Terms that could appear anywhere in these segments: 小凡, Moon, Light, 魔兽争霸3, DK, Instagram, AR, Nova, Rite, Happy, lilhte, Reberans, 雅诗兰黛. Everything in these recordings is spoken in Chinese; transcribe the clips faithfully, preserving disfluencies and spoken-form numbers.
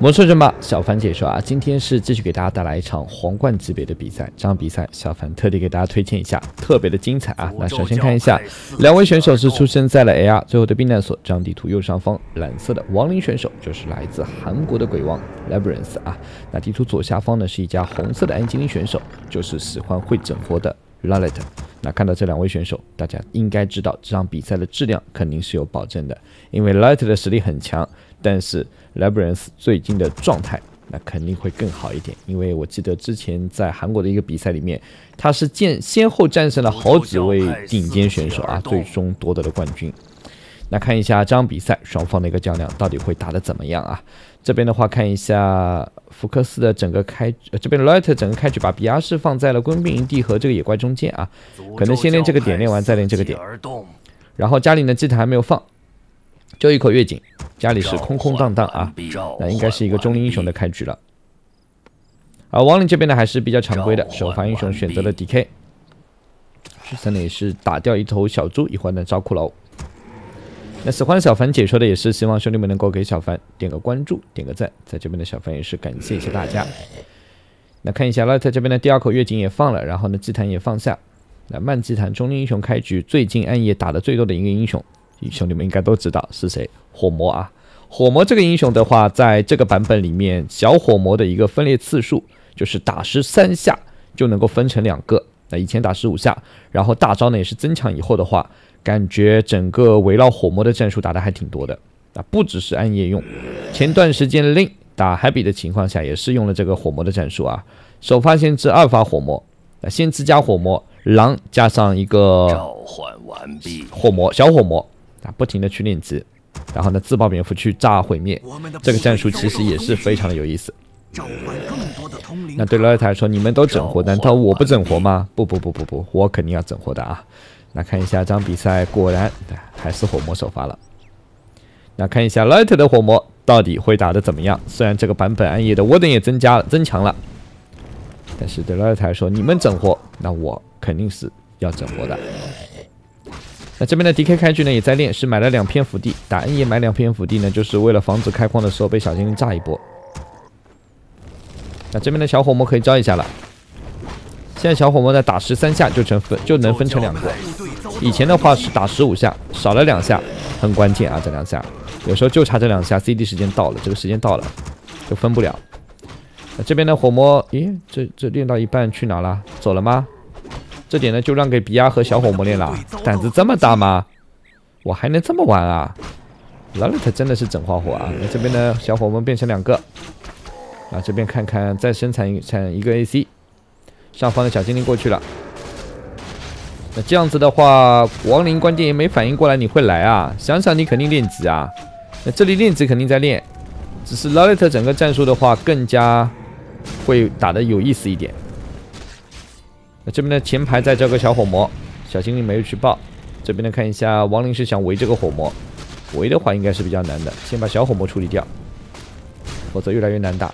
魔兽争霸，小凡解说啊，今天是继续给大家带来一场皇冠级别的比赛。这场比赛小凡特地给大家推荐一下，特别的精彩啊！那首先看一下，两位选手是出生在了 A R 最后的避难所这张地图右上方，蓝色的亡灵选手就是来自韩国的鬼王 Reberans 啊。那地图左下方呢是一家红色的安吉林选手，就是喜欢会整活的 lilhte。 那看到这两位选手，大家应该知道这场比赛的质量肯定是有保证的，因为 Light 的实力很强，但是 Lebrans 最近的状态那肯定会更好一点，因为我记得之前在韩国的一个比赛里面，他是见先后战胜了好几位顶尖选手啊，最终夺得了冠军。那看一下这场比赛双方的一个较量到底会打得怎么样啊？这边的话看一下福克斯的整个开，呃、这边 Light 整个开局把比亚是放在了官兵营地和这个野怪中间啊，可能先练这个点，练完再练这个点，然后家里呢祭坛还没有放，就一口月景，家里是空空荡荡啊，那应该是一个中林英雄的开局了。而亡灵这边呢还是比较常规的，首发英雄选择了 D K， 十三呢也是打掉一头小猪，一会儿呢招骷髅。 那喜欢小凡解说的也是希望兄弟们能够给小凡点个关注，点个赞，在这边的小凡也是感谢一下大家。那看一下 Light 这边的第二口月景也放了，然后呢祭坛也放下。那慢祭坛中英雄开局最近暗夜打的最多的一个英雄，兄弟们应该都知道是谁，火魔啊！火魔这个英雄的话，在这个版本里面，小火魔的一个分裂次数就是打十三下就能够分成两个。那以前打十五下，然后大招呢也是增强以后的话。 感觉整个围绕火魔的战术打的还挺多的，啊，不只是暗夜用，前段时间 Lin 打 Happy 的情况下也是用了这个火魔的战术啊，首发先知，二发火魔，啊，先知加火魔，狼加上一个召唤完毕，火魔小火魔啊，不停的去练级，然后呢自爆蝙蝠去炸毁灭，这个战术其实也是非常的有意思。 召唤更多的通灵。那对 Light 来说，你们都整活，难道我不整活吗？不不不不不，我肯定要整活的啊！那看一下这场比赛，果然还是火魔首发了。那看一下 Light 的火魔到底会打得怎么样？虽然这个版本暗夜的沃登也增加了增强了，但是对 Light 来说，你们整活，那我肯定是要整活的。那这边的 D K 开局呢也在练，是买了两片伏地，打暗夜买两片伏地呢，就是为了防止开矿的时候被小精灵炸一波。 那这边的小火魔可以招一下了。现在小火魔在打十三下就成分就能分成两个，以前的话是打十五下，少了两下，很关键啊！这两下有时候就差这两下 ，C D 时间到了，这个时间到了就分不了。那这边的火魔，咦，这这练到一半去哪了？走了吗？这点呢就让给比亚和小火魔练了。胆子这么大吗？我还能这么玩啊 ？Lilhte 真的是整花火啊！那这边的小火魔变成两个。 啊，这边看看，再生产一产一个 A C， 上方的小精灵过去了。那这样子的话，亡灵关键也没反应过来你会来啊，想想你肯定练级啊。那这里练级肯定在练，只是 Lilhte 整个战术的话更加会打得有意思一点。那这边的前排在这个小火魔，小精灵没有去爆。这边呢看一下，亡灵是想围这个火魔，围的话应该是比较难的，先把小火魔处理掉，否则越来越难打。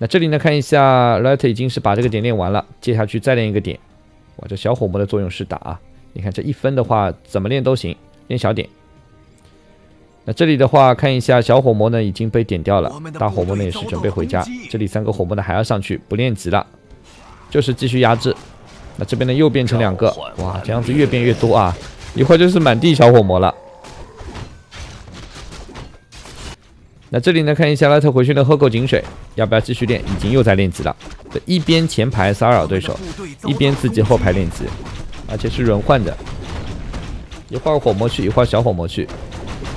那这里呢，看一下 Light 已经是把这个点练完了，接下去再练一个点。哇，这小火魔的作用是打啊！你看这一分的话，怎么练都行，练小点。那这里的话，看一下小火魔呢已经被点掉了，大火魔呢也是准备回家。这里三个火魔呢还要上去，不练级了，就是继续压制。那这边呢又变成两个，哇，这样子越变越多啊！一会儿就是满地小火魔了。 那这里呢，看一下 Light 回去呢喝口井水，要不要继续练？已经又在练级了，对，一边前排骚扰对手，一边自己后排练级，而且是轮换的，一会儿火魔去，一会儿小火魔去。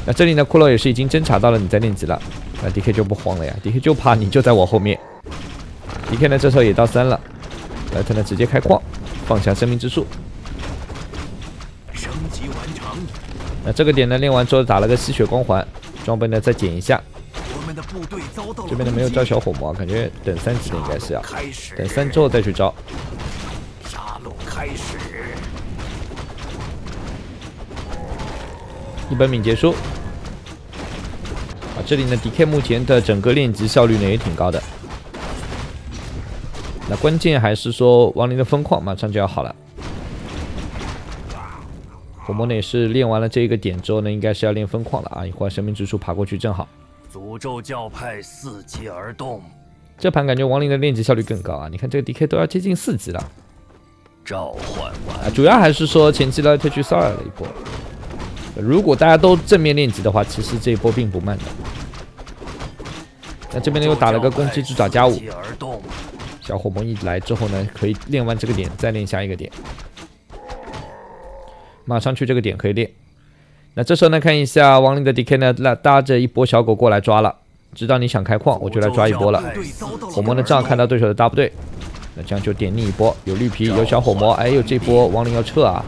那这里呢，骷髅也是已经侦察到了你在练级了，那 D K 就不慌了呀 ，D K 就怕你就在我后面。D K 呢，这时候也到三了 ，Light 呢直接开矿，放下生命之树。升级完成。那这个点呢，练完之后打了个吸血光环，装备呢再减一下。 这边呢没有招小火魔，感觉等三级的应该是要等三之后再去招。杀戮开始，一本敏结束。啊，这里呢 D K 目前的整个练级效率呢也挺高的。那关键还是说亡灵的分矿马上就要好了。火魔呢也是练完了这一个点之后呢，应该是要练分矿了啊！一会儿生命之树爬过去正好。诅咒教派伺机而动。这盘感觉亡灵的练级效率更高啊！你看这个 D K 都要接近四级了。召唤完、啊，主要还是说前期 Light 去骚扰了一波。如果大家都正面练级的话，其实这一波并不慢的。那这边呢又打了个攻击之爪加五，小火魔一来之后呢，可以练完这个点再练下一个点，马上去这个点可以练。那这时候呢，看一下亡灵的 D K 呢，拉搭着一波小狗过来抓了，知道你想开矿，我就来抓一波了。火魔呢正好看到对手的大部队，那这样就点另一波，有绿皮，有小火魔，哎呦这波亡灵要撤啊，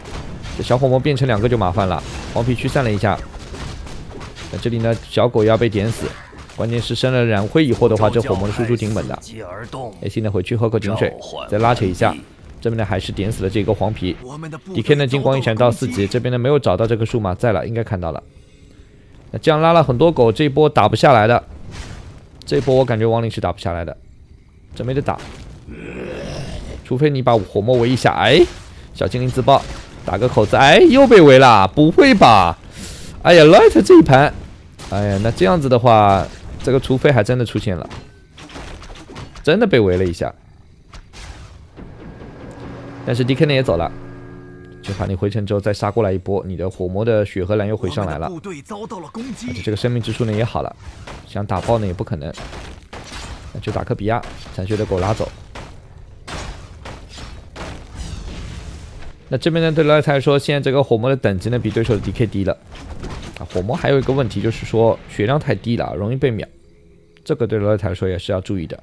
这小火魔变成两个就麻烦了。黄皮驱散了一下，那这里呢小狗也要被点死。 关键是生了染灰以后的话，这火魔的输出挺稳的。哎，现在回去喝口井水，再拉扯一下。这边呢还是点死了这个黄皮。D K 呢金光一闪到四级，这边呢没有找到这个数码在了，应该看到了。那这样拉了很多狗，这一波打不下来的。这一波我感觉亡灵是打不下来的，这没得打。除非你把火魔围一下，哎，小精灵自爆，打个口子，哎，又被围了，不会吧？哎呀 ，Light 这一盘，哎呀，那这样子的话。 这个除非还真的出现了，真的被围了一下，但是 D K 呢也走了，就怕你回城之后再杀过来一波，你的火魔的血荷兰又回上来了，而且这个生命之树呢也好了，想打爆呢也不可能，那就打科比亚，残血的狗拉走。那这边呢对Light来说，现在这个火魔的等级呢比对手的 D K 低了。 啊，火魔还有一个问题就是说血量太低了，容易被秒。这个对Rite来说也是要注意的，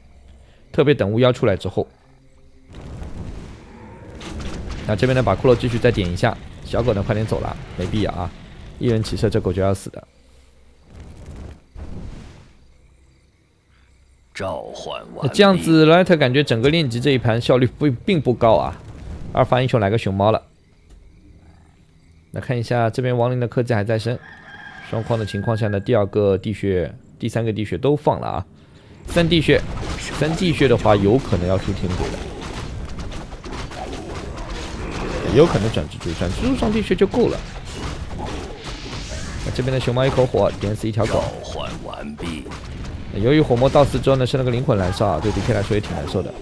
特别等巫妖出来之后。那这边呢，把骷髅继续再点一下，小狗呢快点走了，没必要啊，一人骑射这狗就要死的。召唤完，这样子Rite感觉整个练级这一盘效率不并不高啊。二发英雄来个熊猫了。 那看一下这边亡灵的科技还在升，双矿的情况下呢，第二个地穴、第三个地穴都放了啊。三地穴，三地穴的话有可能要出天鬼了，有可能转蜘蛛，转蜘蛛上地穴就够了。那这边的熊猫一口火点死一条狗。召唤完毕。由于火魔到死之后呢，生了个灵魂燃烧啊，对 D K 来说也挺难受的。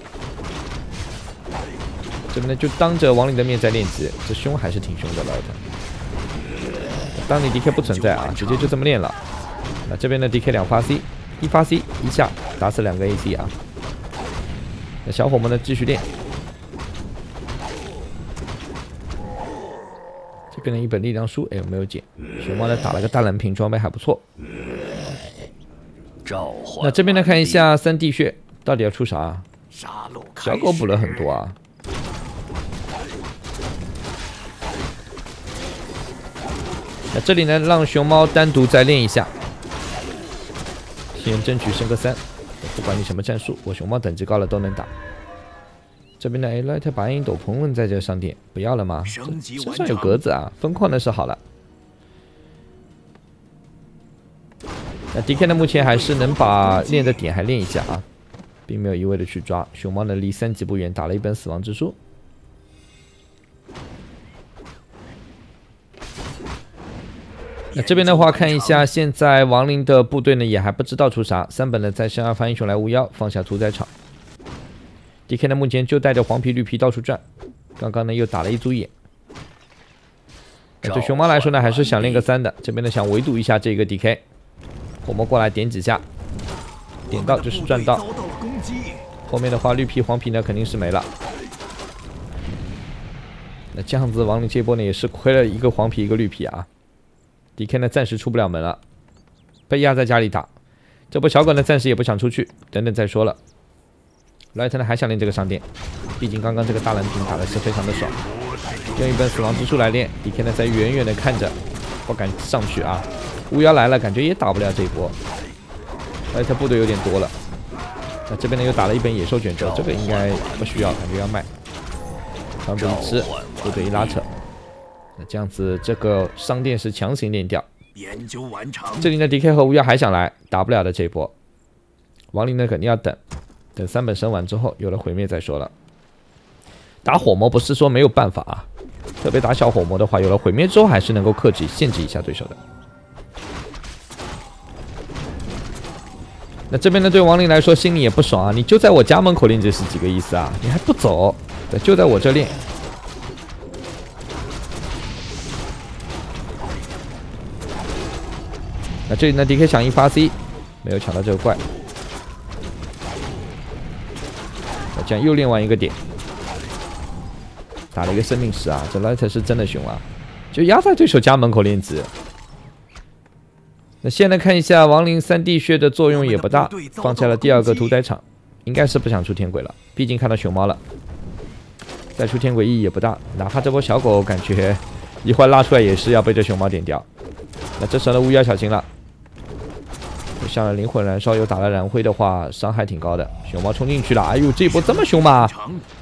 这边呢就当着亡灵的面在练级，这凶还是挺凶的，老的。 当你 D K 不存在啊，直接就这么练了。那这边的 D K 两发 C， 一发 C 一下打死两个 A C 啊。那小火魔呢继续练。这边的一本力量书，哎，没有捡。熊猫呢打了个大蓝瓶装备还不错。那这边呢看一下三地穴到底要出啥、啊？小狗补了很多啊。 那这里呢，让熊猫单独再练一下，先争取升个三。不管你什么战术，我熊猫等级高了都能打。这边呢，哎，Light把暗影斗篷问在这商店，不要了吗？身上有格子啊，分矿那是好了。那 D K 呢，目前还是能把练的点还练一下啊，并没有一味的去抓。熊猫呢，离三级不远，打了一本死亡之书。 那这边的话，看一下现在亡灵的部队呢，也还不知道出啥。三本呢再生二发英雄来巫妖，放下屠宰场。D K 呢目前就带着黄皮、绿皮到处转。刚刚呢又打了一组野。对熊猫来说呢，还是想练个三的。这边呢想围堵一下这个 D K。火魔过来点几下，点到就是赚到。后面的话，绿皮、黄皮呢肯定是没了。那这样子，亡灵这波呢也是亏了一个黄皮一个绿皮啊。 D K 呢暂时出不了门了，被压在家里打。这波小狗呢暂时也不想出去，等等再说了。Light 呢还想练这个商店，毕竟刚刚这个大蓝屏打的是非常的爽。用一本死亡之术来练 ，D K 呢在远远的看着，不敢上去啊。巫妖来了，感觉也打不了这一波。Light 部队有点多了，那这边呢又打了一本野兽卷轴，这个应该不需要，感觉要卖。团部一吃，部队一拉扯。 那这样子，这个商店是强行练掉。研究完成。这里呢 ，D K 和巫妖还想来，打不了的这一波。亡灵呢，肯定要等，等三本升完之后，有了毁灭再说了。打火魔不是说没有办法啊，特别打小火魔的话，有了毁灭之后，还是能够克制、限制一下对手的。那这边呢，对亡灵来说心里也不爽啊！你就在我家门口练，这是几个意思啊？你还不走，对，就在我这练。那这里呢 ，D K 想一发 C， 没有抢到这个怪。那这样又练完一个点，打了一个生命石啊！这 Light 是真的凶啊，就压在对手家门口练级。 那现在看一下亡灵三 D 血的作用也不大，放下了第二个屠宰场，应该是不想出天鬼了，毕竟看到熊猫了，再出天鬼意义也不大，哪怕这波小狗感觉一会儿拉出来也是要被这熊猫点掉。那这时候的巫妖小心了，上了灵魂燃烧又打了燃灰的话，伤害挺高的。熊猫冲进去了，哎呦，这一波这么凶吗？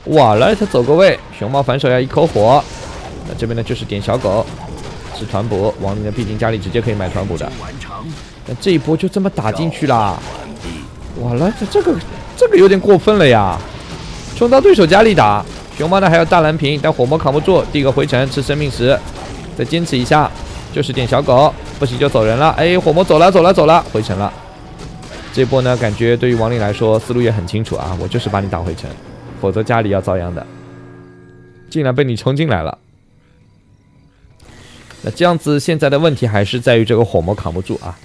哇，来他走个位，熊猫反手要一口火，那这边呢就是点小狗。 是团补，亡灵呢，毕竟家里直接可以买团补的。那这一波就这么打进去啦！哇，来这个这个有点过分了呀！冲到对手家里打，熊猫呢还要大蓝屏，但火魔扛不住，第一个回城吃生命石，再坚持一下，就是点小狗，不行就走人了。哎，火魔走了走了走了，回城了。这一波呢，感觉对于亡灵来说思路也很清楚啊，我就是把你打回城，否则家里要遭殃的。竟然被你冲进来了。 那这样子，现在的问题还是在于这个火魔扛不住啊！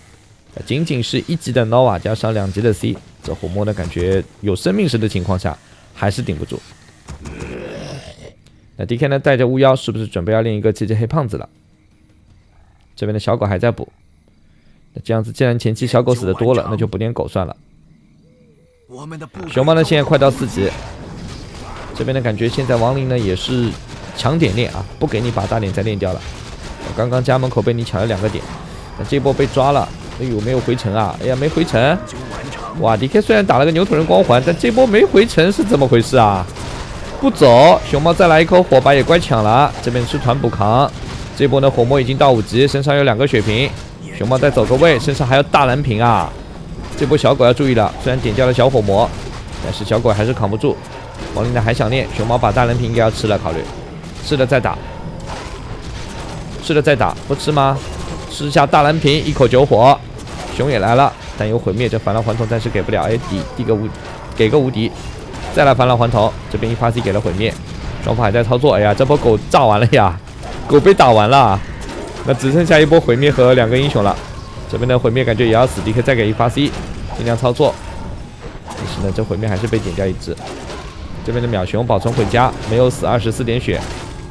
仅仅是一级的 Nova 加上两级的 C， 这火魔的感觉有生命石的情况下还是顶不住。那 D K 呢，带着巫妖是不是准备要练一个七级黑胖子了？这边的小狗还在补。那这样子，既然前期小狗死的多了，那就补点狗算了。熊猫呢，现在快到四级。这边的感觉，现在亡灵呢也是强点练啊，不给你把大点再练掉了。 刚刚家门口被你抢了两个点，那这波被抓了，哎呦没有回城啊！哎呀没回城，哇 ！D K 虽然打了个牛头人光环，但这波没回城是怎么回事啊？不走，熊猫再来一口火把野怪抢了，这边吃团补扛。这波呢火魔已经到五级，身上有两个血瓶，熊猫再走个位，身上还有大蓝瓶啊！这波小狗要注意了，虽然点掉了小火魔，但是小狗还是扛不住。王琳娜还想练，熊猫把大蓝瓶应该要吃了，考虑吃了再打。 吃了再打，不吃吗？吃下大蓝瓶，一口九火，熊也来了，但有毁灭，这返老还童暂时给不了。哎，抵抵个无，给个无敌，再来返老还童。这边一发 C 给了毁灭，双方还在操作。哎呀，这波狗炸完了呀，狗被打完了，那只剩下一波毁灭和两个英雄了。这边的毁灭感觉也要死 ，D K 再给一发 C， 尽量操作。但是呢，这毁灭还是被点掉一只。这边的秒熊保存回家，没有死，二十四点血。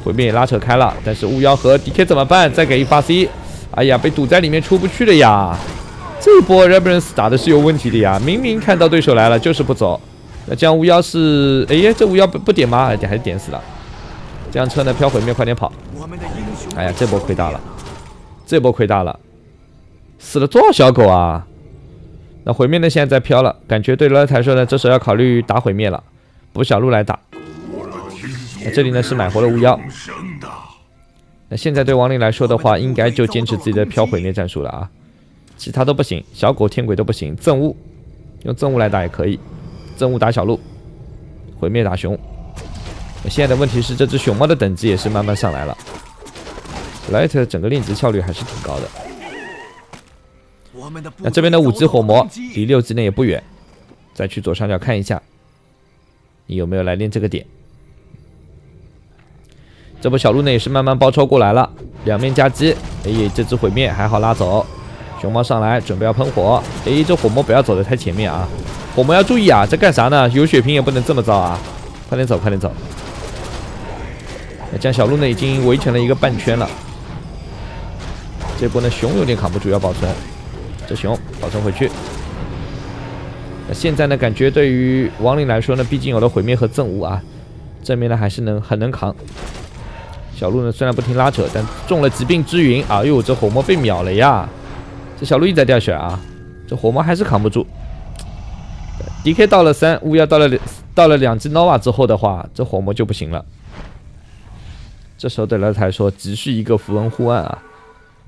毁灭也拉扯开了，但是巫妖和 D K 怎么办？再给一发 C， 哎呀，被堵在里面出不去了呀！这一波 Reberans 打的是有问题的呀，明明看到对手来了就是不走。那这样巫妖是，哎呀，这巫妖不不点吗？哎，还是点死了。这辆车呢飘毁灭，快点跑！哎呀，这波亏大了，这波亏大了，死了多少小狗啊？那毁灭呢现在在飘了，感觉对Light来说呢，这时候要考虑打毁灭了，补小鹿来打。 那这里呢是买活了巫妖。那现在对亡灵来说的话，应该就坚持自己的飘毁灭战术了啊，其他都不行，小狗、天鬼都不行。憎恶用憎恶来打也可以，憎恶打小鹿，毁灭打熊。那现在的问题是，这只熊猫的等级也是慢慢上来了 ，Light 整个练级效率还是挺高的。那这边的五级火魔离六级呢也不远，再去左上角看一下，你有没有来练这个点？ 这波小鹿呢也是慢慢包抄过来了，两面夹击，哎，这只毁灭还好拉走，熊猫上来准备要喷火，哎，这火魔不要走得太前面啊，火魔要注意啊，这干啥呢？有血瓶也不能这么糟啊，快点走，快点走。那这样小鹿呢已经围成了一个半圈了，这波呢熊有点扛不住，要保存，这熊保存回去。那现在呢感觉对于亡灵来说呢，毕竟有了毁灭和憎恶啊，正面呢还是能很能扛。 小鹿呢，虽然不停拉扯，但中了疾病之云。哎呦，这火魔被秒了呀！这小鹿一直在掉血啊，这火魔还是扛不住。D K 到了三，巫妖到了到了两只 Nova 之后的话，这火魔就不行了。这时候对Light来说，急需一个符文护腕啊，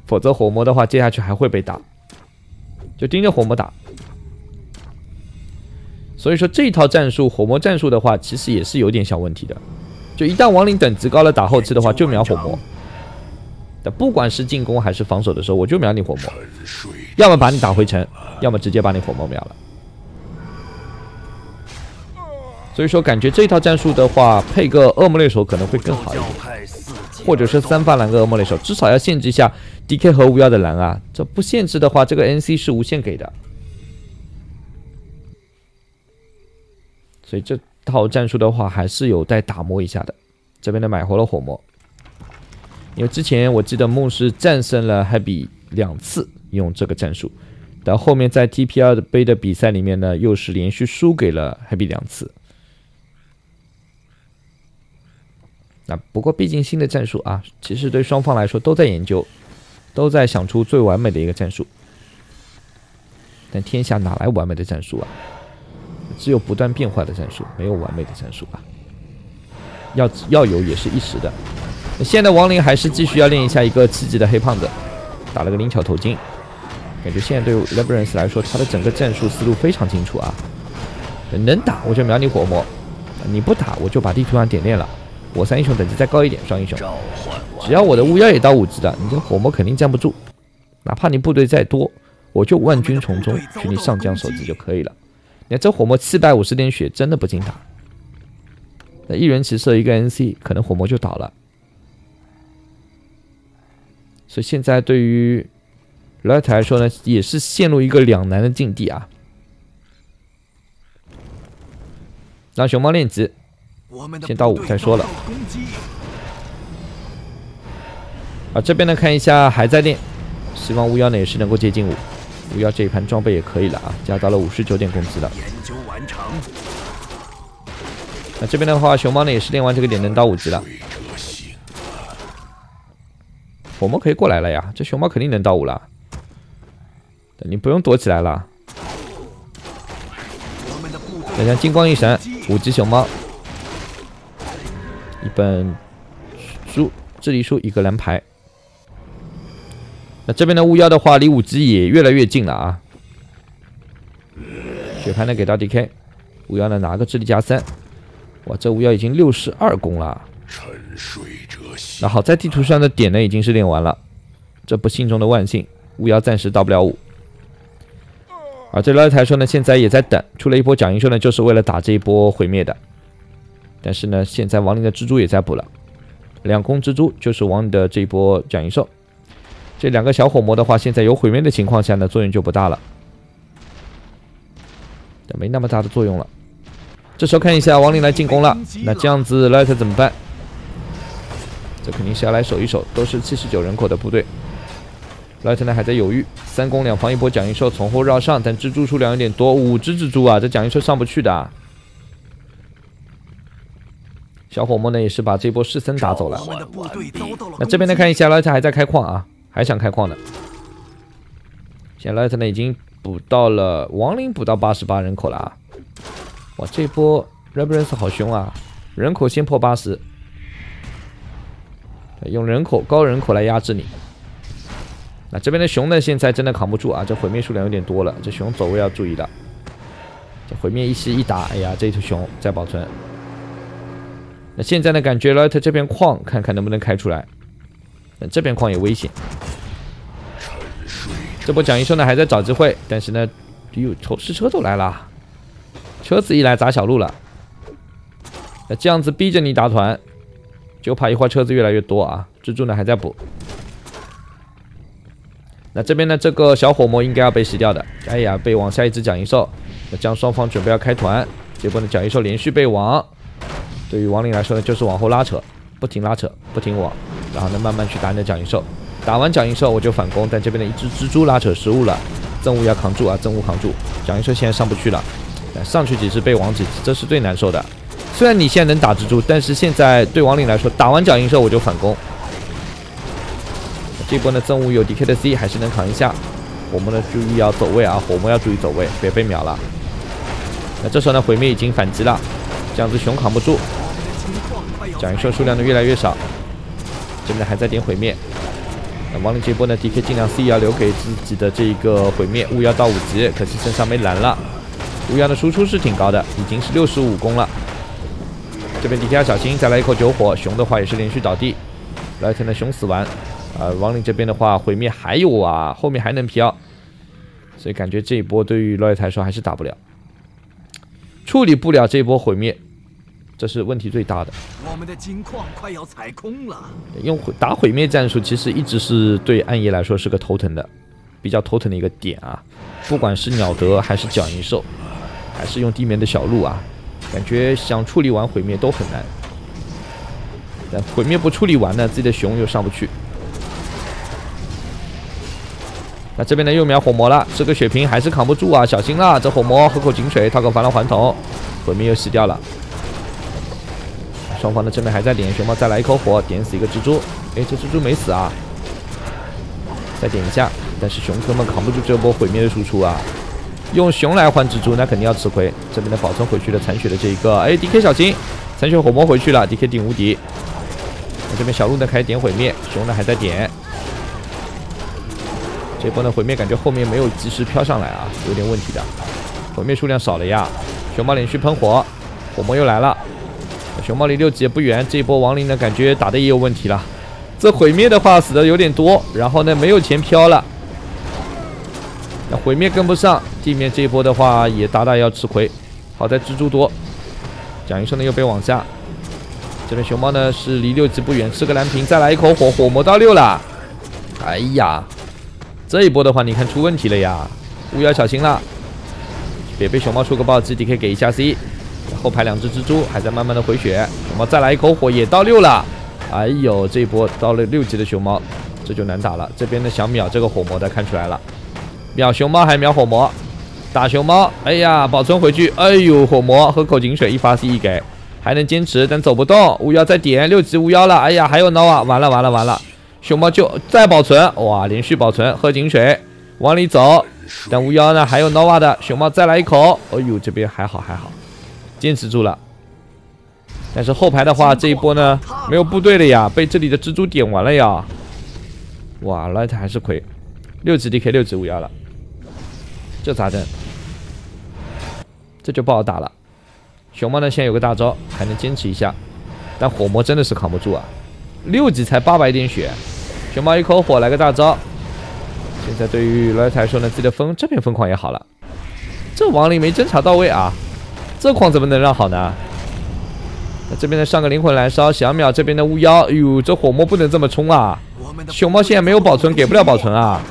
否则火魔的话接下去还会被打，就盯着火魔打。所以说这一套战术，火魔战术的话，其实也是有点小问题的。 就一旦亡灵等级高了打后期的话，就秒火魔。但不管是进攻还是防守的时候，我就秒你火魔，要么把你打回城，要么直接把你火魔秒了。所以说感觉这套战术的话，配个恶魔猎手可能会更好一点，或者是三发蓝个恶魔猎手，至少要限制一下 D K 和巫妖的蓝啊。这不限制的话，这个 N C 是无限给的。所以这套战术的话，还是有待打磨一下的。这边的买活了火魔，因为之前我记得梦是战胜了 Happy 两次用这个战术，但后面在 T P L 杯的比赛里面呢，又是连续输给了 Happy 两次。 那不过，毕竟新的战术啊，其实对双方来说都在研究，都在想出最完美的一个战术。但天下哪来完美的战术啊？只有不断变化的战术，没有完美的战术啊。要要有也是一时的。那现在王林还是继续要练一下一个七级的黑胖子，打了个灵巧头巾。感觉现在对 Reberans 来说，他的整个战术思路非常清楚啊。能打我就秒你火魔，你不打我就把地图上点练了。 我三英雄等级再高一点，双英雄，只要我的巫妖也到五级的，你这火魔肯定站不住。哪怕你部队再多，我就万军丛中取你上将首级就可以了。你看这火魔七百五十点血真的不经打，那一人骑射一个 N C， 可能火魔就倒了。所以现在对于 Light 来说呢，也是陷入一个两难的境地啊。让熊猫练级。 先到五再说了。啊，这边呢看一下还在练，希望巫妖呢也是能够接近五。巫妖这一盘装备也可以了啊，加到了五十九点攻击了。那这边的话，熊猫呢也是练完这个点能到五级了。火魔可以过来了呀，这熊猫肯定能到五了，你不用躲起来了。再加金光一闪，五级熊猫。 一本书，智力书，一个蓝牌。那这边的巫妖的话，离五级也越来越近了啊。血牌呢给到 D K， 巫妖呢拿个智力加三。哇，这巫妖已经六十二攻了。那好在地图上的点呢已经是练完了，这不幸中的万幸，巫妖暂时到不了五。而这老台说呢，现在也在等，出了一波奖英雄呢，就是为了打这一波毁灭的。 但是呢，现在亡灵的蜘蛛也在补了，两攻蜘蛛就是亡灵的这一波斩银兽。这两个小火魔的话，现在有毁灭的情况下呢，作用就不大了，但没那么大的作用了。这时候看一下亡灵来进攻了，那这样子 Light 怎么办？这肯定是要来守一守，都是七十九人口的部队。Light 呢还在犹豫，三攻两防一波斩银兽从后绕上，但蜘蛛数量有点多，五只蜘蛛啊，这斩银兽上不去的、啊。 小火魔呢也是把这波士森打走了。那这边呢看一下 ，Light 还在开矿啊，还想开矿呢。现在 Light 呢已经补到了亡灵，补到八十八人口了啊！哇，这波 Reberans 好凶啊，人口先破八十，用人口高人口来压制你。那这边的熊呢现在真的扛不住啊，这毁灭数量有点多了，这熊走位要注意了。这毁灭一吸一打，哎呀，这头熊在保存。 那现在呢？感觉 Light 这边矿看看能不能开出来。那这边矿也危险。这波蒋医生呢还在找机会，但是呢，哟，仇视车都来了，车子一来砸小路了。那这样子逼着你打团，就怕一会儿车子越来越多啊。蜘蛛呢还在补。那这边呢，这个小火魔应该要被洗掉的。哎呀，被往下一只蒋银兽。那这样双方准备要开团，结果呢，蒋银兽连续被网。 对于亡灵来说呢，就是往后拉扯，不停拉扯，不停网，然后呢慢慢去打你的角银兽，打完角银兽我就反攻，但这边的一只蜘蛛拉扯失误了，憎恶要扛住啊，憎恶扛住，角银兽现在上不去了，上去几只被网几只，这是最难受的。虽然你现在能打蜘蛛，但是现在对亡灵来说，打完角银兽我就反攻。这波呢憎恶有 D K 的 C 还是能扛一下，我们呢注意要走位啊，火魔要注意走位，别被秒了。那这时候呢毁灭已经反击了。 这样子熊扛不住，甲鱼兽数量呢越来越少，这边还在点毁灭。那亡灵这波呢 ，D K 尽量 C 要留给自己的这个毁灭，巫妖到五级，可惜身上没蓝了。巫妖的输出是挺高的，已经是六十五攻了。这边 D K 要小心，再来一口酒火。熊的话也是连续倒地，来才能熊死完。呃，亡灵这边的话，毁灭还有啊，后面还能飘，所以感觉这一波对于Light来说还是打不了。处理不了这波毁灭，这是问题最大的。我们的金矿快要采空了。用打毁灭战术，其实一直是对暗夜来说是个头疼的，比较头疼的一个点啊。不管是鸟德还是角银兽，还是用地面的小路啊，感觉想处理完毁灭都很难。但毁灭不处理完呢，自己的熊又上不去。 那这边呢又秒火魔了，这个血瓶还是扛不住啊，小心啦！这火魔喝口井水，套个防狼环头，毁灭又洗掉了。双方的正面还在点，熊猫再来一口火，点死一个蜘蛛。哎，这蜘蛛没死啊！再点一下，但是熊根本扛不住这波毁灭的输出啊！用熊来换蜘蛛，那肯定要吃亏。这边的保存回去了残血的这一个，哎 ，D K 小心，残血火魔回去了 ，D K 顶无敌。那这边小鹿呢开始点毁灭，熊呢还在点。 这波的毁灭感觉后面没有及时飘上来啊，有点问题的。毁灭数量少了呀。熊猫连续喷火，火魔又来了。熊猫离六级也不远，这一波亡灵呢感觉打的也有问题了。这毁灭的话死的有点多，然后呢没有钱飘了。那毁灭跟不上，地面这一波的话也大大要吃亏。好在蜘蛛多，蒋医生呢又被往下。这边熊猫呢是离六级不远，吃个蓝瓶，再来一口火，火魔到六了。哎呀！ 这一波的话，你看出问题了呀！巫妖小心了，别被熊猫出个暴击 ，D K 给一下 C， 后排两只蜘蛛还在慢慢的回血，熊猫再来一口火也到六了，哎呦，这一波到了六级的熊猫，这就难打了。这边呢想秒这个火魔的看出来了，秒熊猫还秒火魔，打熊猫，哎呀，保存回去，哎呦，火魔喝口井水一发 C 一给，还能坚持，但走不动，巫妖再点六级巫妖了，哎呀，还有孬啊，完了完了完了。 熊猫就再保存，哇，连续保存，喝井水，往里走。但巫妖呢，还有 Nova 的熊猫再来一口，哎呦，这边还好还好，坚持住了。但是后排的话，这一波呢没有部队了呀，被这里的蜘蛛点完了呀。哇 ，Light 还是亏，六级 D K 六级巫妖了，这咋整？这就不好打了。熊猫呢现在有个大招，还能坚持一下，但火魔真的是扛不住啊，六级才八百点血。 熊猫一口火来个大招，现在对于Rite来说呢，自己的疯这边疯狂也好了，这亡灵没侦查到位啊，这矿怎么能让好呢？那这边呢上个灵魂燃烧，想秒这边的巫妖，哎呦，这火魔不能这么冲啊！熊猫现在没有保存，给不了保存啊，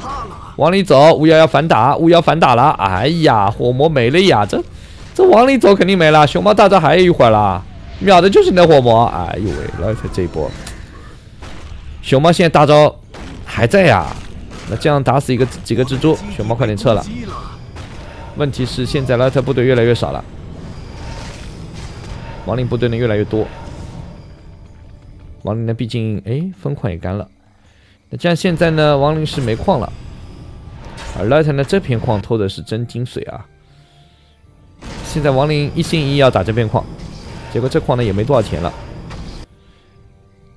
往里走，巫妖要反打，巫妖反打了，哎呀，火魔没了呀，这这往里走肯定没了，熊猫大招还有一会儿啦，秒的就是你的火魔，哎呦喂，Rite这一波。 熊猫现在大招还在呀、啊，那这样打死一个几个蜘蛛，熊猫快点撤了。问题是现在Light部队越来越少了，亡灵部队呢越来越多。亡灵呢毕竟哎分矿也干了，那这样现在呢亡灵是没矿了，而Light呢这片矿偷的是真金水啊。现在亡灵一心一意要打这片矿，结果这矿呢也没多少钱了。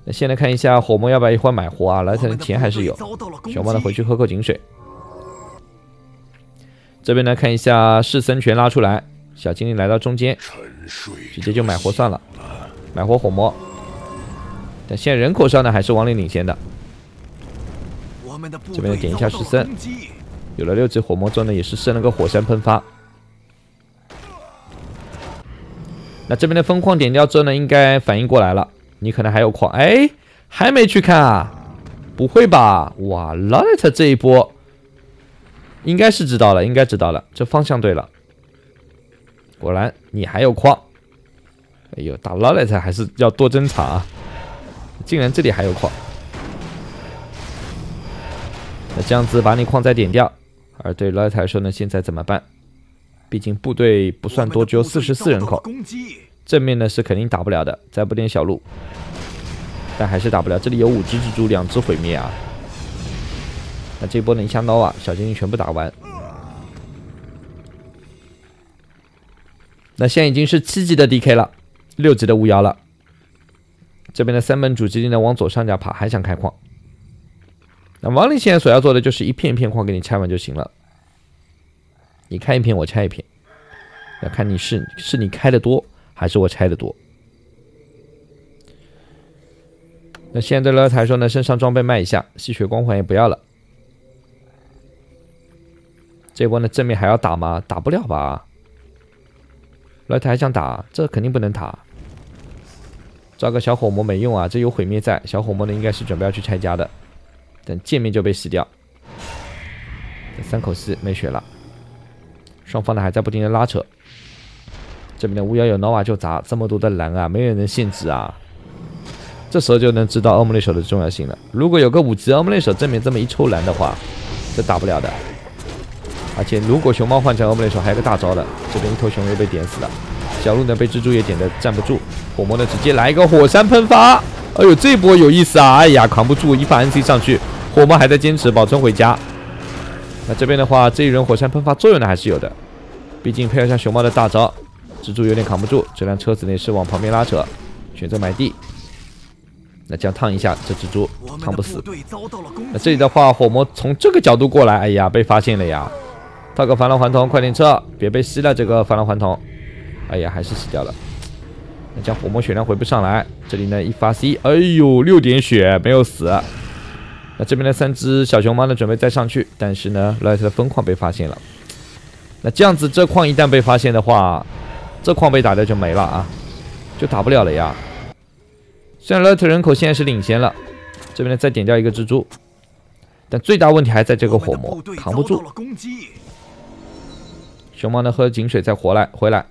那先来看一下火魔要不要一会儿买活啊？来的钱还是有。熊猫呢回去喝口井水。这边呢看一下弑森拳拉出来，小精灵来到中间，直接就买活算了，买活火魔。但现在人口上呢还是亡灵领先的。这边点一下弑森，有了六只火魔之后呢也是升了个火山喷发。那这边的风矿点掉之后呢，应该反应过来了。 你可能还有矿，哎，还没去看啊？不会吧？哇 ，Light 这一波应该是知道了，应该知道了，这方向对了。果然你还有矿，哎呦，打 Light 还是要多侦查啊！竟然这里还有矿，那这样子把你矿再点掉。而对 Light 来说呢，现在怎么办？毕竟部队不算多，只有四十四人口。 正面呢是肯定打不了的，再不点小鹿，但还是打不了。这里有五只蜘蛛，两只毁灭啊。那这波呢一枪刀啊，小精灵全部打完。那现在已经是七级的 D K 了，六级的巫妖了。这边的三本主基地呢往左上角爬，还想开矿。那王林现在所要做的就是一片一片矿给你拆完就行了。你开一片，我拆一片，要看你是是你开的多。 还是我拆的多。那现在对Light来说呢，身上装备卖一下，吸血光环也不要了。这波呢，正面还要打吗？打不了吧？ Light 还想打，这肯定不能打。抓个小火魔没用啊，这有毁灭在，小火魔呢应该是准备要去拆家的，等见面就被洗掉。三口四没血了，双方呢还在不停的拉扯。这边的巫妖有 Nova 就砸，这么多的蓝啊，没人能限制啊。这时候就能知道欧姆雷手的重要性了。如果有个五级欧姆雷手正面这么一抽蓝的话，这打不了的。而且如果熊猫换成欧姆雷手，还有个大招的，这边一头熊又被点死了。小鹿呢被蜘蛛也点的站不住，火魔呢直接来一个火山喷发。哎呦，这波有意思啊！哎呀，扛不住，一发 N C 上去，火魔还在坚持保存回家。那这边的话，这一轮火山喷发作用呢还是有的，毕竟配合上熊猫的大招。蜘蛛有点扛不住，这辆车子呢是往旁边拉扯，选择埋地。那这样烫一下，这蜘蛛烫不死。那这里的话，火魔从这个角度过来，哎呀，被发现了呀！套个防狼环瞳，快点撤，别被吸了这个防狼环瞳。哎呀，还是吸掉了。那这样火魔血量回不上来，这里呢一发 C， 哎呦，六点血没有死。那这边的三只小熊猫呢准备再上去，但是呢 ，Light 的分矿被发现了。那这样子，这矿一旦被发现的话，这矿被打掉就没了啊，就打不了了呀。虽然 Lilhte 人口现在是领先了，这边呢再点掉一个蜘蛛，但最大问题还在这个火魔扛不住。熊猫呢喝井水再活来回来，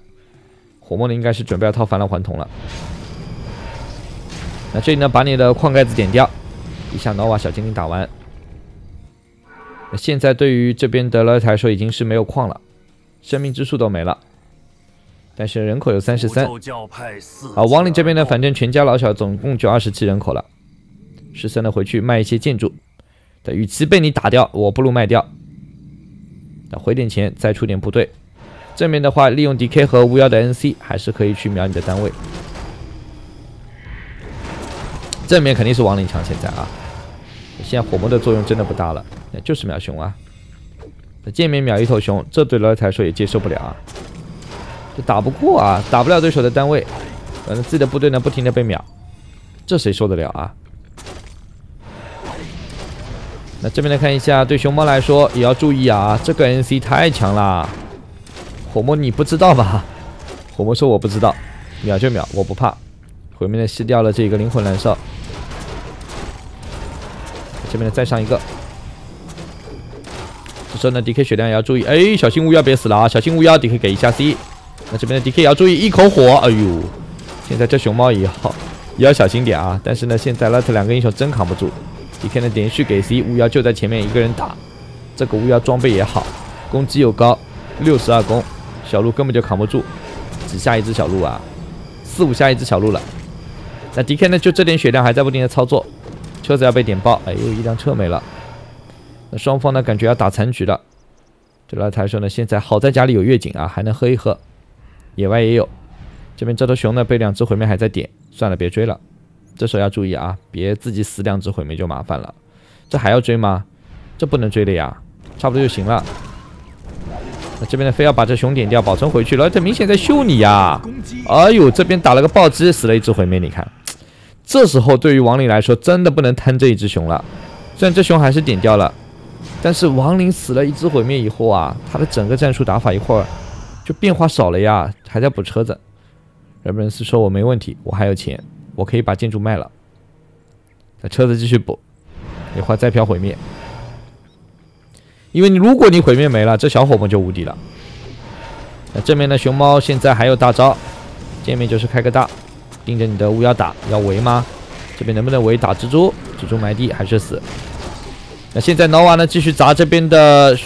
火魔呢应该是准备要套反了还童了。那这里呢把你的矿盖子点掉，一下 Nova 小精灵打完。那现在对于这边的 Lilhte 来说已经是没有矿了，生命之树都没了。但是人口有三十三啊，王林这边呢，反正全家老小总共就二十七人口了。十三呢回去卖一些建筑，但与其被你打掉，我不如卖掉。那回点钱再出点部队，正面的话利用 D K 和巫妖的 N C 还是可以去秒你的单位。正面肯定是王林强现在啊，现在火魔的作用真的不大了，那就是秒熊啊。那见面秒一头熊，这对老太来说也接受不了啊。就打不过啊，打不了对手的单位，反正自己的部队呢不停的被秒，这谁受得了啊？那这边来看一下，对熊猫来说也要注意啊，这个 N C 太强啦！火魔你不知道吧？火魔说我不知道，秒就秒，我不怕。毁灭呢吸掉了这个灵魂燃烧，这边呢再上一个。这时候呢 D K 血量也要注意，哎，小心巫妖别死了啊！小心巫妖 ，D K 给一下 C。那这边的 D K 也要注意一口火，哎呦！现在这熊猫也要也要小心点啊！但是呢，现在 Light 两个英雄真扛不住 ，D K 呢连续给 C， 巫妖就在前面一个人打。这个巫妖装备也好，攻击又高，六十二攻，小鹿根本就扛不住，只下一只小鹿啊，四五下一只小鹿了。那 D K 呢就这点血量还在不停的操作，车子要被点爆，哎呦，一辆车没了。那双方呢感觉要打残局了。对 Light 来说呢，现在好在家里有月景啊，还能喝一喝。野外也有，这边这头熊呢被两只毁灭还在点，算了别追了，这时候要注意啊，别自己死两只毁灭就麻烦了，这还要追吗？这不能追的呀，差不多就行了。那这边呢非要把这熊点掉，保存回去了，这明显在秀你呀！哎呦，这边打了个暴击，死了一只毁灭，你看，这时候对于亡灵来说真的不能贪这一只熊了，虽然这熊还是点掉了，但是亡灵死了一只毁灭以后啊，他的整个战术打法一会儿。就变化少了呀，还在补车子。Reberans说我没问题，我还有钱，我可以把建筑卖了。那车子继续补，一会儿再飘毁灭。因为你如果你毁灭没了，这小火魔就无敌了。那正面的熊猫现在还有大招，见面就是开个大，盯着你的巫妖打，要围吗？这边能不能围打蜘蛛？蜘蛛埋地还是死？那现在 Nova 呢继续砸这边的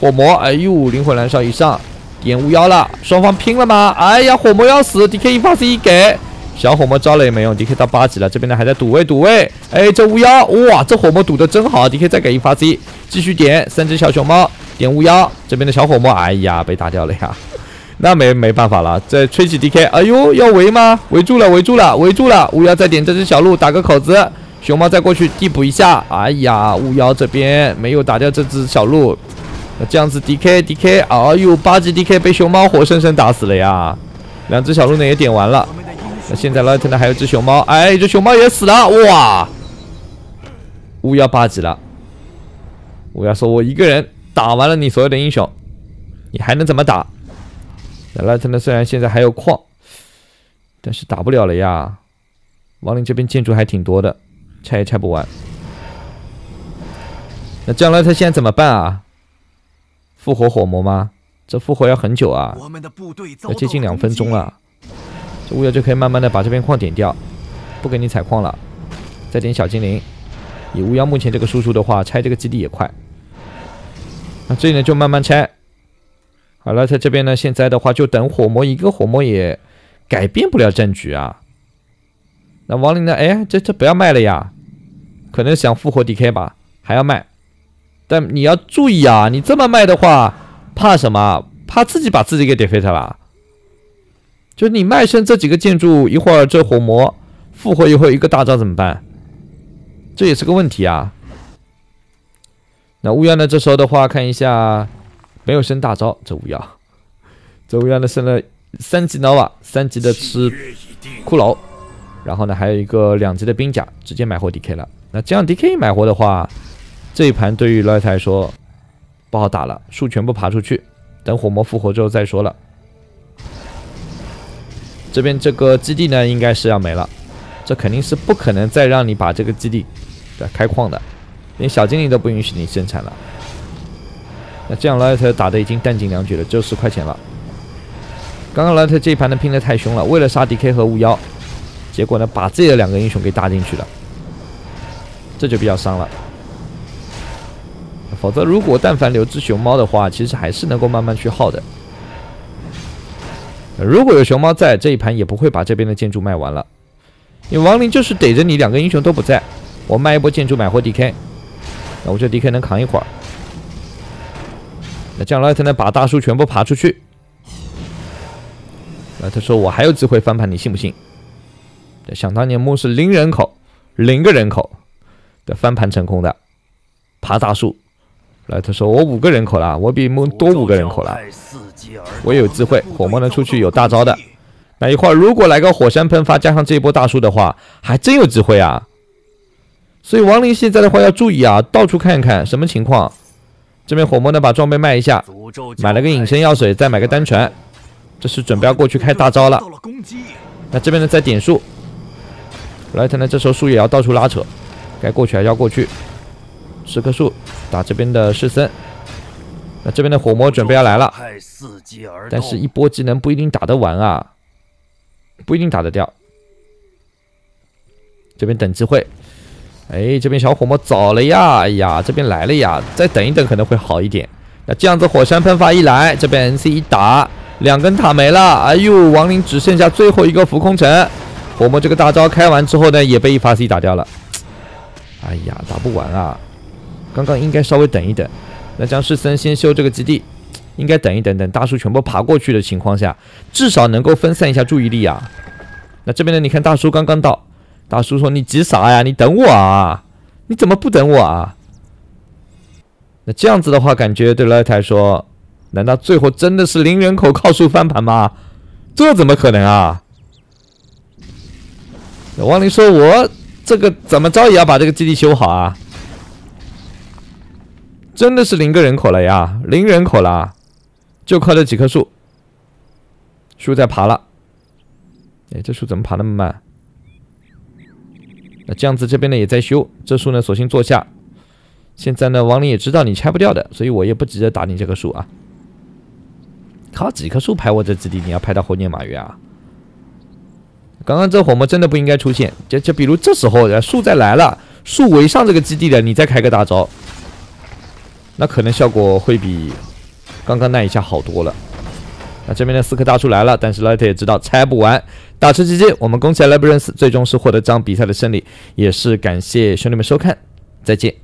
火魔，哎呦，灵魂燃烧以上。点巫妖了，双方拼了吗？哎呀，火魔要死 ，D K 一发 C 一给，小火魔招了也没用 ，D K 到八级了，这边呢还在赌位赌位，哎，这巫妖，哇，这火魔赌的真好 ，D K 再给一发 C， 继续点三只小熊猫，点巫妖，这边的小火魔，哎呀，被打掉了呀，那没没办法了，再吹起 D K， 哎呦，要围吗？围住了，围住了，围住了，巫妖再点这只小鹿打个口子，熊猫再过去递补一下，哎呀，巫妖这边没有打掉这只小鹿。那这样子 D K D K， 哎呦，八级 D K 被熊猫活生生打死了呀！两只小鹿呢也点完了，那现在 Light 呢还有只熊猫，哎，这熊猫也死了，哇！巫妖八级了，巫妖说：“我一个人打完了你所有的英雄，你还能怎么打？” Light 呢，虽然现在还有矿，但是打不了了呀。亡灵这边建筑还挺多的，拆也拆不完。那这样 Light 现在怎么办啊？复活火魔吗？这复活要很久啊，要接近两分钟了。这巫妖就可以慢慢的把这边矿点掉，不给你采矿了。再点小精灵，以巫妖目前这个输出的话，拆这个基地也快。那这里呢就慢慢拆。 好了，在这边呢，现在的话就等火魔，一个火魔也改变不了战局啊。那亡灵呢？哎，这这不要卖了呀，可能想复活 D K 吧，还要卖。但你要注意啊，你这么卖的话，怕什么？怕自己把自己给 defeat 了。就是你卖剩这几个建筑，一会儿这火魔复活一会儿一个大招怎么办？这也是个问题啊。那乌鸦呢？这时候的话，看一下。 没有升大招，这巫妖，这巫妖呢升了三级 Nova， 三级的吃骷髅，然后呢还有一个两级的冰甲，直接买活 D K 了。那这样 D K 买活的话，这一盘对于 Light 来说不好打了，树全部爬出去，等火魔复活之后再说了。这边这个基地呢应该是要没了，这肯定是不可能再让你把这个基地开矿的，连小精灵都不允许你生产了。 那这样 Light 打的已经弹尽粮绝了，只有十块钱了。刚刚 Light 这一盘呢拼的太凶了，为了杀 D K 和巫妖，结果呢把自己的两个英雄给搭进去了，这就比较伤了。否则如果但凡留只熊猫的话，其实还是能够慢慢去耗的。如果有熊猫在这一盘，也不会把这边的建筑卖完了。你亡灵就是逮着你两个英雄都不在，我卖一波建筑买回 D K， 那我这 D K 能扛一会儿。 那这样 Light 呢，把大树全部爬出去。Light 说：“我还有机会翻盘，你信不信？”想当年木是零人口，零个人口的翻盘成功的，爬大树。Light 说：“我五个人口了，我比木多五个人口了，我有机会。火魔能出去有大招的，那一会儿如果来个火山喷发，加上这一波大树的话，还真有机会啊。所以亡灵现在的话要注意啊，到处看看什么情况。” 这边火魔呢，把装备卖一下，买了个隐身药水，再买个单传，这是准备要过去开大招了。那这边呢，再点树 ，Light 呢，这时候树也要到处拉扯，该过去还是要过去。十棵树打这边的士森，那这边的火魔准备要来了，但是一波技能不一定打得完啊，不一定打得掉。这边等机会。 哎，这边小火魔早了呀！哎呀，这边来了呀！再等一等可能会好一点。那这样子火山喷发一来，这边 N C 一打，两根塔没了。哎呦，亡灵只剩下最后一个浮空城。火魔这个大招开完之后呢，也被一发 C 打掉了。哎呀，打不完啊！刚刚应该稍微等一等。那僵尸森先修这个基地，应该等一等，等大树全部爬过去的情况下，至少能够分散一下注意力啊。那这边呢，你看大叔刚刚到。 大叔说：“你急啥呀？你等我啊！你怎么不等我啊？”那这样子的话，感觉对Light来说，难道最后真的是零人口靠树翻盘吗？这怎么可能啊？亡灵说：“我这个怎么着也要把这个基地修好啊！”真的是零个人口了呀，零人口了，就靠这几棵树，树在爬了。哎，这树怎么爬那么慢？ 那这样子这边呢也在修，这树呢索性坐下。现在呢亡灵也知道你拆不掉的，所以我也不急着打你这棵树啊。靠几棵树拍我这基地，你要拍到猴年马月啊！刚刚这火魔真的不应该出现，就就比如这时候树再来了，树围上这个基地了，你再开个大招，那可能效果会比刚刚那一下好多了。那这边的四棵大树来了，但是 Light 也知道拆不完。 打车期间，我们恭喜Reberans最终是获得这场比赛的胜利，也是感谢兄弟们收看，再见。